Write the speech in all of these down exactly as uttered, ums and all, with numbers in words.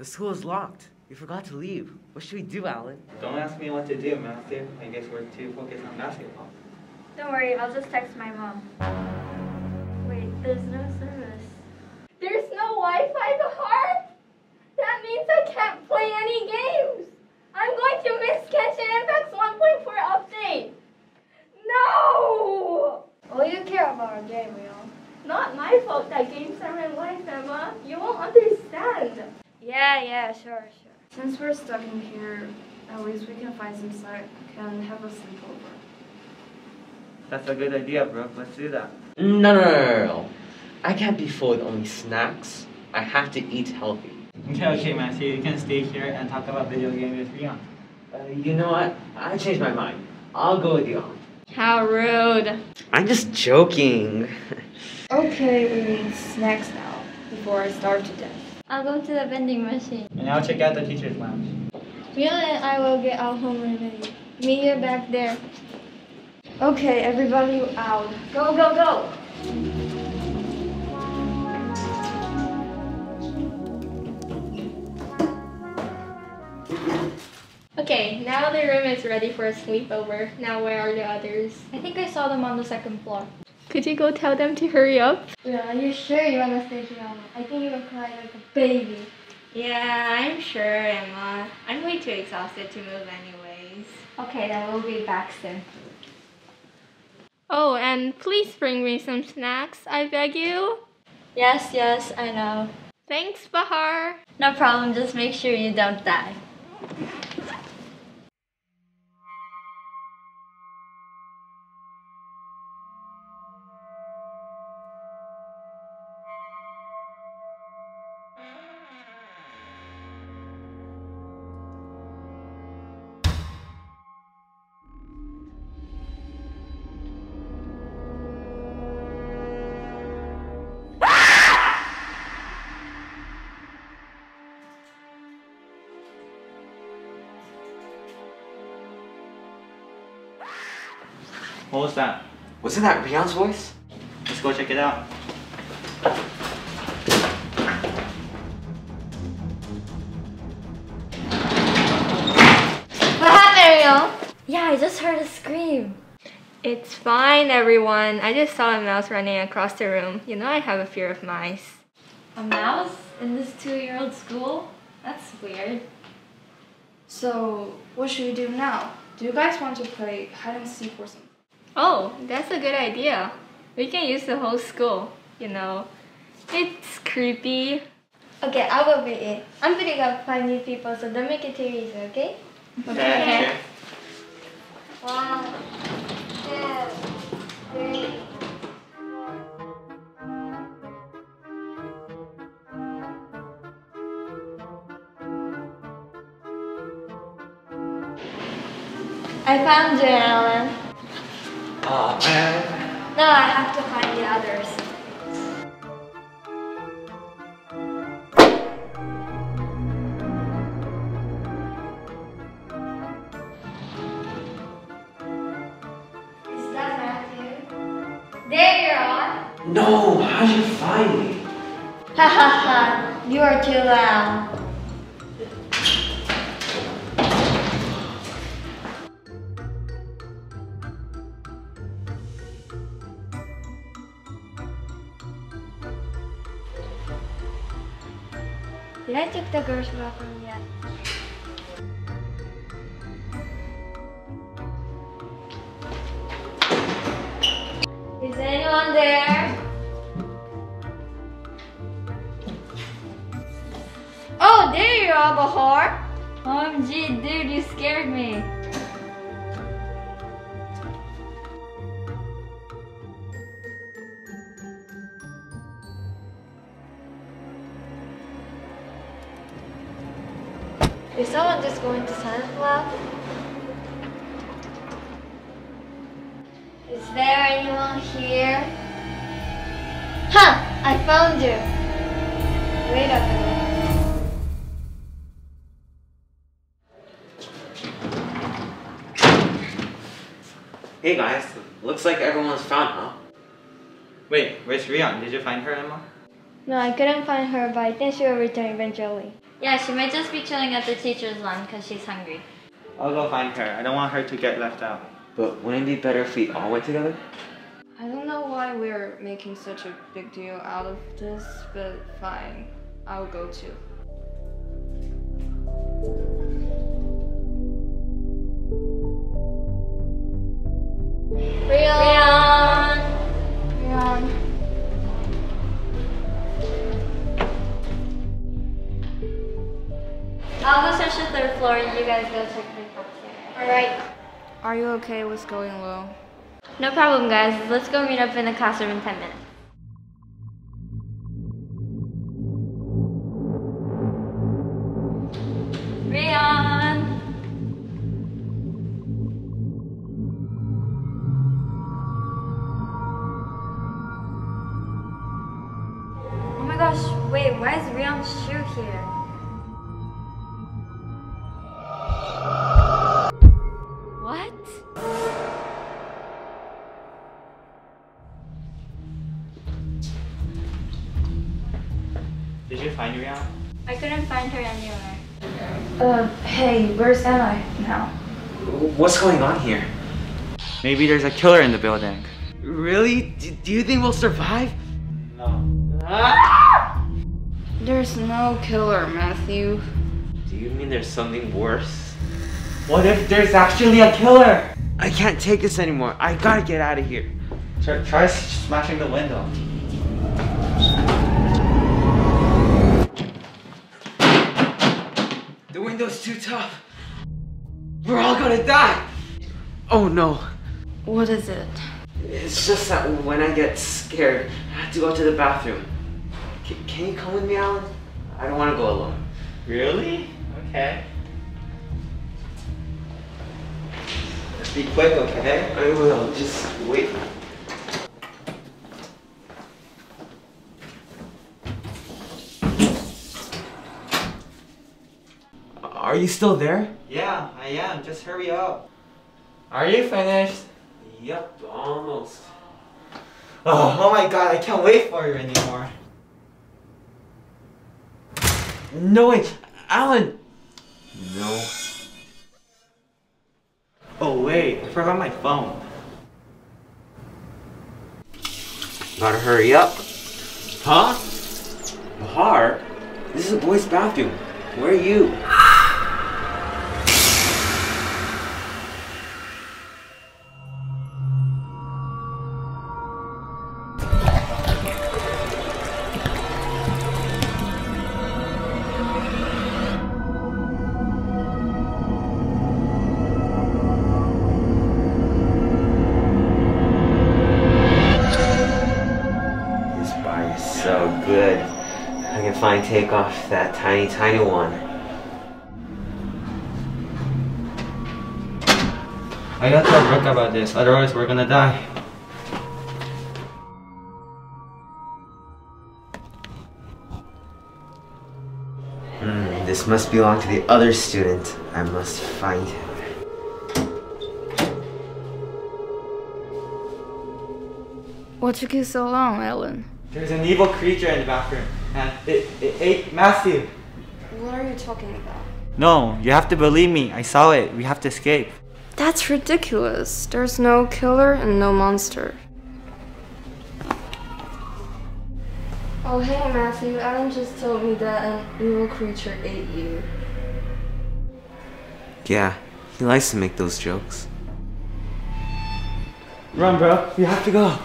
The school is locked. We forgot to leave. What should we do, Alan? Don't ask me what to do, Master. I guess we're too focused on basketball. Don't worry, I'll just text my mom. Wait, there's no service. There's no Wi-Fi to harp? That means I can't play any games. I'm going to miss Catch and Impact's one point four update. No! All you care about are game, you know. Not my fault that games are my life, Emma. You won't understand. Yeah, yeah, sure, sure. Since we're stuck in here, at least we can find some site and have a sleepover. That's a good idea, Brooke. Let's do that. No, no, no, no, no. I can't be full with only snacks. I have to eat healthy. Okay, okay, Master. You can stay here and talk about video games with Rion. Uh, you know what? I changed my mind. I'll go with Rion. How rude. I'm just joking. Okay, we need snacks now before I starve to death. I'll go to the vending machine. And I'll check out the teacher's lounge. Rion and I will get our home remedy. Meet you back there. Okay, everybody out. Go, go, go! Okay, now the room is ready for a sleepover. Now where are the others? I think I saw them on the second floor. Could you go tell them to hurry up? Yeah, are you sure you want to stay here, Emma? I think you will cry like a baby. Yeah, I'm sure, Emma. I'm way too exhausted to move anyways. Okay, then we'll be back soon. Oh, and please bring me some snacks, I beg you. Yes, yes, I know. Thanks, Bahar. No problem, just make sure you don't die. What was that? Wasn't that Rion's voice? Let's go check it out. What happened, Rion? Yeah, I just heard a scream. It's fine, everyone. I just saw a mouse running across the room. You know I have a fear of mice. A mouse? In this two-year-old school? That's weird. So, what should we do now? Do you guys want to play hide and seek or something? Oh, that's a good idea. We can use the whole school, you know. It's creepy. Okay, I will be in. I'm putting up five new people, so don't make it too easy, okay? Okay. Okay. One, two, three. I found you, Alan. Oh, man. No, I have to find the others. Is that Matthew? There you are! No, how did you find me? Ha ha ha, you are too loud. Did I take the girls' bathroom yet? Is anyone there? Oh, there you are, Bahar! O M G, dude, you scared me. Is someone just going to Silent Lab? Is there anyone here? Ha! I found you! Wait a minute. Hey guys, looks like everyone's found, huh? Wait, where's Rion? Did you find her, Emma? No, I couldn't find her, but I think she will return eventually. Yeah, she might just be chilling at the teacher's lounge because she's hungry. I'll go find her. I don't want her to get left out. But wouldn't it be better if we all went together? I don't know why we're making such a big deal out of this, but fine. I'll go too. Rion! Rion! I'll go search the third floor and you guys go check the books here. Alright. Are you okay with going low? No problem, guys. Let's go meet up in the classroom in ten minutes. Wait, why is Rion's shoe here? What? Did you find Rion? I couldn't find her anywhere. Uh, hey, where's Anna now? What's going on here? Maybe there's a killer in the building. Really? D- do you think we'll survive? No. Ah! There's no killer, Matthew. Do you mean there's something worse? What if there's actually a killer? I can't take this anymore. I gotta get out of here. Try, try smashing the window. The window's too tough. We're all gonna die. Oh no. What is it? It's just that when I get scared, I have to go to the bathroom. Can you come with me, Alan? I don't want to go alone. Really? Okay. Let's be quick, okay? I will. Just wait. Are you still there? Yeah, I am. Just hurry up. Are you finished? Yep, almost. Oh, oh my god, I can't wait for you anymore. No, wait, Alan! No. Oh, wait, I forgot my phone. Gotta hurry up. Huh? Bahar? This is a boys' bathroom. Where are you? So good. I can finally take off that tiny, tiny one. I gotta tell Brooke about this, otherwise we're gonna die. Hmm, this must belong to the other student. I must find him. What took you so long, Ellen? There's an evil creature in the bathroom, and it, it ate Matthew. What are you talking about? No, you have to believe me. I saw it. We have to escape. That's ridiculous. There's no killer and no monster. Oh, hey, Matthew. Alan just told me that an evil creature ate you. Yeah, he likes to make those jokes. Run, bro. We have to go.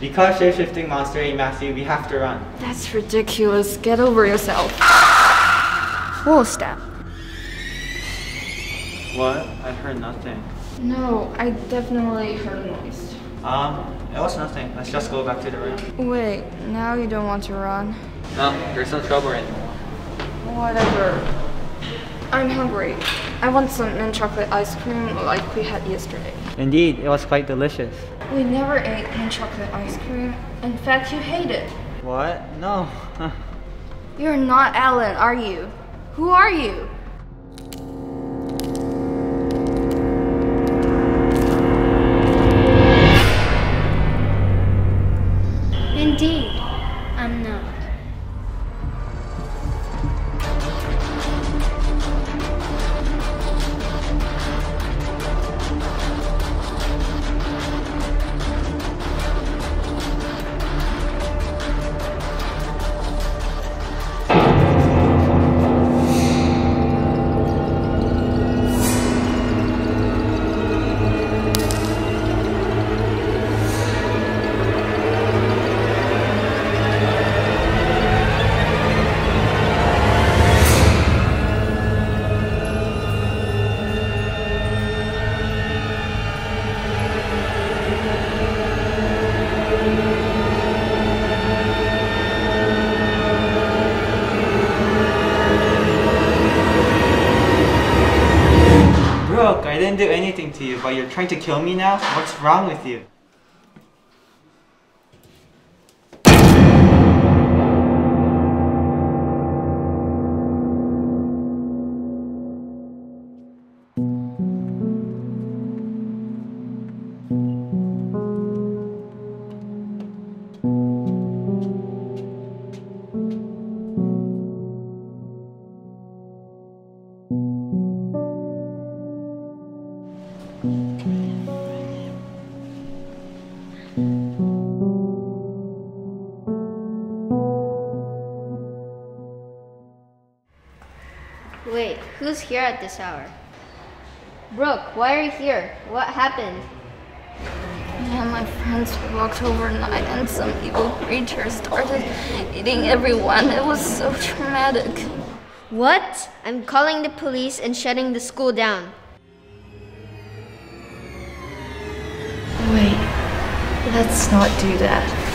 Because shape-shifting monster ate Matthew, we have to run. That's ridiculous. Get over yourself. Whoa, stop. What? I heard nothing. No, I definitely heard a noise. Um, it was nothing. Let's just go back to the room. Wait, now you don't want to run? No, there's no trouble anymore. Whatever. I'm hungry. I want some mint chocolate ice cream like we had yesterday. Indeed, it was quite delicious. We never ate mint chocolate ice cream. In fact, you hate it. What? No. You're not Alan, are you? Who are you? Indeed, I'm not. I didn't do anything to you, but you're trying to kill me now? What's wrong with you? Wait, who's here at this hour? Brooke, why are you here? What happened? Me and my friends walked overnight and some evil creature started eating everyone. It was so traumatic. What? I'm calling the police and shutting the school down. Wait, let's not do that.